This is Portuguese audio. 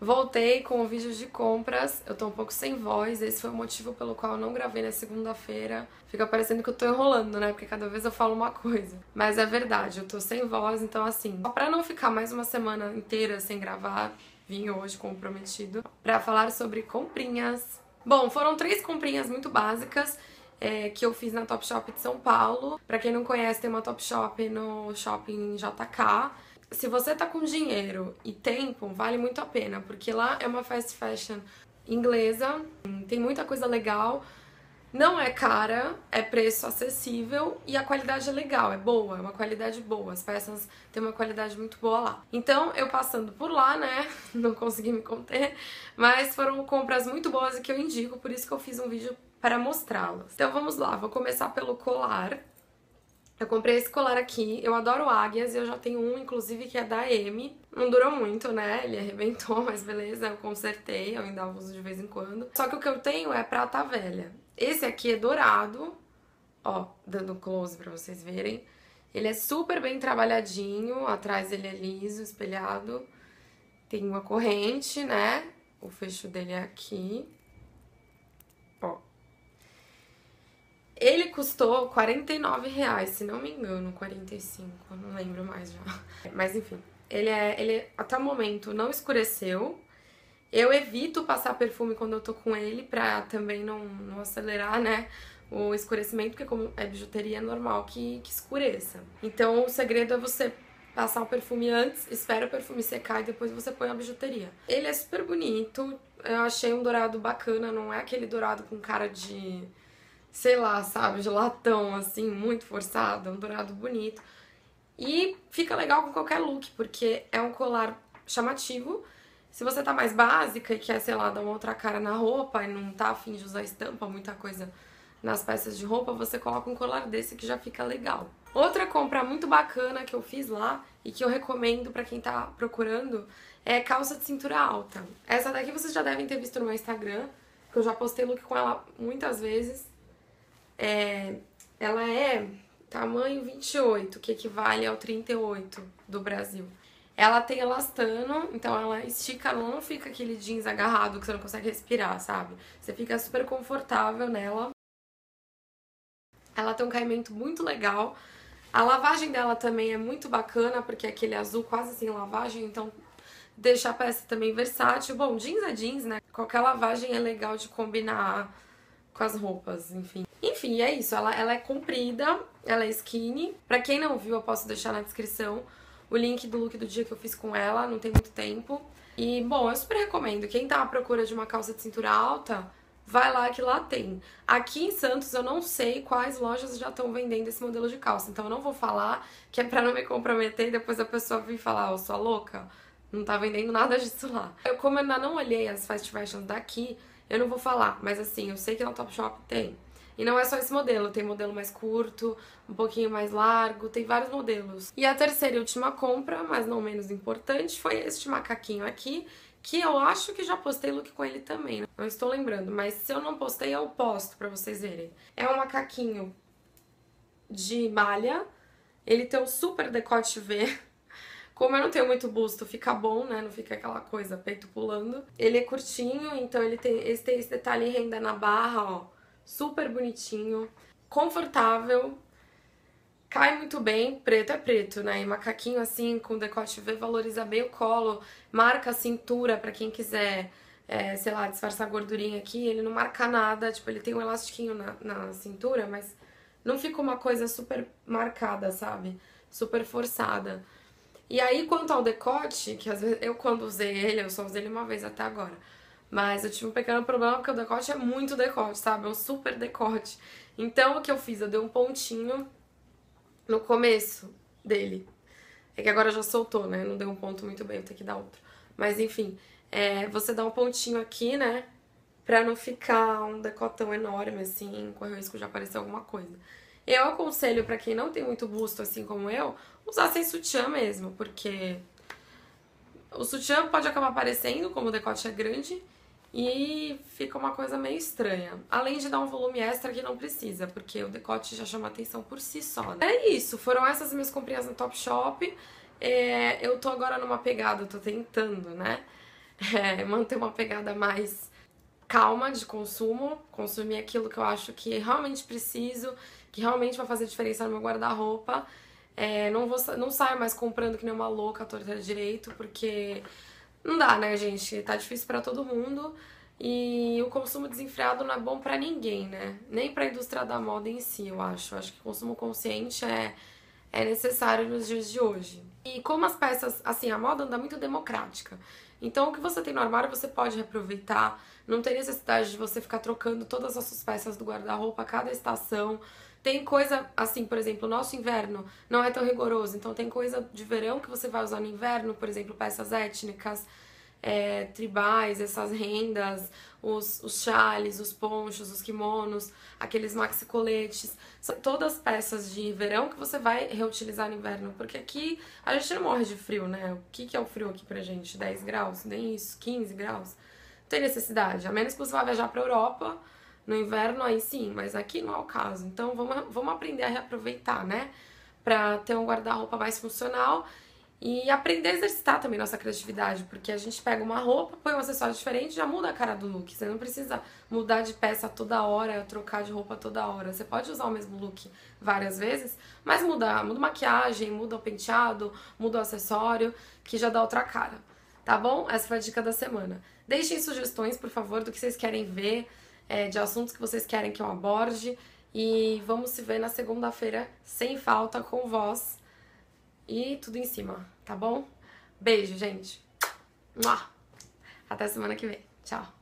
Voltei com vídeos de compras, eu tô um pouco sem voz, esse foi o motivo pelo qual eu não gravei na segunda-feira. Fica parecendo que eu tô enrolando, né? Porque cada vez eu falo uma coisa. Mas é verdade, eu tô sem voz, então assim, só pra não ficar mais uma semana inteira sem gravar, vim hoje comprometido pra falar sobre comprinhas. Bom, foram 3 comprinhas muito básicas que eu fiz na Topshop de São Paulo. Pra quem não conhece, tem uma Topshop no Shopping JK. Se você tá com dinheiro e tempo, vale muito a pena, porque lá é uma fast fashion inglesa, tem muita coisa legal, não é cara, é preço acessível e a qualidade é legal, é boa, é uma qualidade boa, as peças têm uma qualidade muito boa lá. Então, eu passando por lá, né, não consegui me conter, mas foram compras muito boas e que eu indico, por isso que eu fiz um vídeo para mostrá-las. Então vamos lá, vou começar pelo colar. Eu comprei esse colar aqui, eu adoro águias e eu já tenho um, inclusive, que é da Amy. Não durou muito, né? Ele arrebentou, mas beleza, eu consertei, eu ainda uso de vez em quando. Só que o que eu tenho é prata velha. Esse aqui é dourado, ó, dando close pra vocês verem. Ele é super bem trabalhadinho, atrás ele é liso, espelhado. Tem uma corrente, né? O fecho dele é aqui. Ó. Ele custou R$49,00, se não me engano, 45, não lembro mais já. Mas enfim, ele até o momento não escureceu. Eu evito passar perfume quando eu tô com ele, pra também não acelerar, né, o escurecimento, porque como é bijuteria, é normal que escureça. Então o segredo é você passar o perfume antes, espera o perfume secar e depois você põe a bijuteria. Ele é super bonito, eu achei um dourado bacana, não é aquele dourado com cara de... sei lá, sabe, de latão, assim, muito forçado, um dourado bonito. E fica legal com qualquer look, porque é um colar chamativo. Se você tá mais básica e quer, sei lá, dar uma outra cara na roupa e não tá afim de usar estampa, muita coisa nas peças de roupa, você coloca um colar desse que já fica legal. Outra compra muito bacana que eu fiz lá e que eu recomendo pra quem tá procurando é calça de cintura alta. Essa daqui vocês já devem ter visto no meu Instagram, que eu já postei look com ela muitas vezes. Ela é tamanho 28, que equivale ao 38 do Brasil. Ela tem elastano, então ela estica, não fica aquele jeans agarrado que você não consegue respirar, sabe? Você fica super confortável nela. Ela tem um caimento muito legal. A lavagem dela também é muito bacana, porque é aquele azul quase sem lavagem, então deixa a peça também versátil. Bom, jeans é jeans, né? Qualquer lavagem é legal de combinar com as roupas, enfim. Enfim, é isso. Ela é comprida, ela é skinny. Pra quem não viu, eu posso deixar na descrição o link do look do dia que eu fiz com ela, não tem muito tempo. E, bom, eu super recomendo. Quem tá à procura de uma calça de cintura alta, vai lá que lá tem. Aqui em Santos eu não sei quais lojas já estão vendendo esse modelo de calça, então eu não vou falar, que é pra não me comprometer e depois a pessoa vir falar, ô, sua louca, não tá vendendo nada disso lá. Eu, como eu ainda não olhei as fast fashion daqui, eu não vou falar, mas assim, eu sei que na Topshop tem. E não é só esse modelo, tem modelo mais curto, um pouquinho mais largo, tem vários modelos. E a terceira e última compra, mas não menos importante, foi este macaquinho aqui, que eu acho que já postei look com ele também, não estou lembrando, mas se eu não postei, eu posto pra vocês verem. É um macaquinho de malha, ele tem um super decote V. Como eu não tenho muito busto, fica bom, né? Não fica aquela coisa, peito pulando. Ele é curtinho, então ele tem esse detalhe em renda na barra, ó. Super bonitinho, confortável, cai muito bem, preto é preto, né? E macaquinho assim, com decote V, valoriza bem o colo, marca a cintura pra quem quiser, sei lá, disfarçar a gordurinha aqui. Ele não marca nada, tipo, ele tem um elastiquinho na cintura, mas não fica uma coisa super marcada, sabe? Super forçada. E aí, quanto ao decote, que às vezes eu quando usei ele, eu só usei ele uma vez até agora, mas eu tive um pequeno problema porque o decote é muito decote, sabe? É um super decote. Então, o que eu fiz? Eu dei um pontinho no começo dele. É que agora já soltou, né? Não deu um ponto muito bem, eu tenho que dar outro. Mas, enfim, você dá um pontinho aqui, né? Pra não ficar um decotão enorme, assim, com o risco de aparecer alguma coisa. Eu aconselho pra quem não tem muito busto, assim como eu, usar sem sutiã mesmo, porque o sutiã pode acabar aparecendo, como o decote é grande, e fica uma coisa meio estranha. Além de dar um volume extra que não precisa, porque o decote já chama atenção por si só, né? É isso, foram essas minhas comprinhas no Topshop. Eu tô agora numa pegada, eu tô tentando, né? manter uma pegada mais calma de consumo, consumir aquilo que eu acho que realmente preciso, que realmente vai fazer diferença no meu guarda-roupa. Não saio mais comprando que nem uma louca, torta direito, porque não dá, né, gente? Tá difícil pra todo mundo e o consumo desenfreado não é bom pra ninguém, né? Nem pra indústria da moda em si, eu acho. Eu acho que consumo consciente é necessário nos dias de hoje. E como as peças, assim, a moda anda muito democrática. Então, o que você tem no armário, você pode reaproveitar. Não tem necessidade de você ficar trocando todas as suas peças do guarda-roupa a cada estação. Tem coisa, assim, por exemplo, o nosso inverno não é tão rigoroso. Então, tem coisa de verão que você vai usar no inverno, por exemplo, peças étnicas, tribais, essas rendas, os chales, os ponchos, os kimonos, aqueles maxi-coletes. São todas peças de verão que você vai reutilizar no inverno. Porque aqui a gente não morre de frio, né? O que é o frio aqui pra gente? 10 graus? Nem isso, 15 graus? Não tem necessidade. A menos que você vá viajar pra Europa no inverno, aí sim, mas aqui não é o caso. Então vamos aprender a reaproveitar, né? Pra ter um guarda-roupa mais funcional. E aprender a exercitar também nossa criatividade, porque a gente pega uma roupa, põe um acessório diferente e já muda a cara do look. Você não precisa mudar de peça toda hora, trocar de roupa toda hora. Você pode usar o mesmo look várias vezes, mas muda maquiagem, muda o penteado, muda o acessório, que já dá outra cara, tá bom? Essa foi a dica da semana. Deixem sugestões, por favor, do que vocês querem ver, de assuntos que vocês querem que eu aborde. E vamos se ver na segunda-feira, sem falta, com voz. E tudo em cima, tá bom? Beijo, gente. Até semana que vem. Tchau.